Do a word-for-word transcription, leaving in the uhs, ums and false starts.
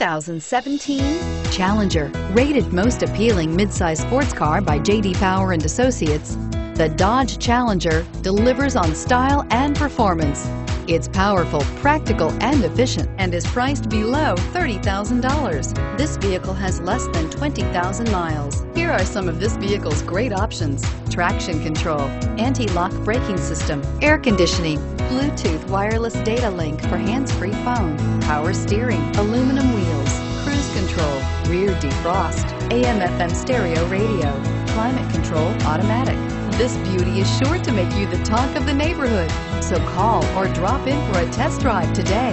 two thousand seventeen Challenger, rated most appealing midsize sports car by J D Power and Associates, the Dodge Challenger delivers on style and performance. It's powerful, practical, and efficient, and is priced below thirty thousand dollars. This vehicle has less than twenty thousand miles. Here are some of this vehicle's great options: traction control, anti-lock braking system, air conditioning, Bluetooth wireless data link for hands-free phone, power steering, aluminum wheels, cruise control, rear defrost, A M F M stereo radio, climate control automatic. This beauty is sure to make you the talk of the neighborhood, so call or drop in for a test drive today.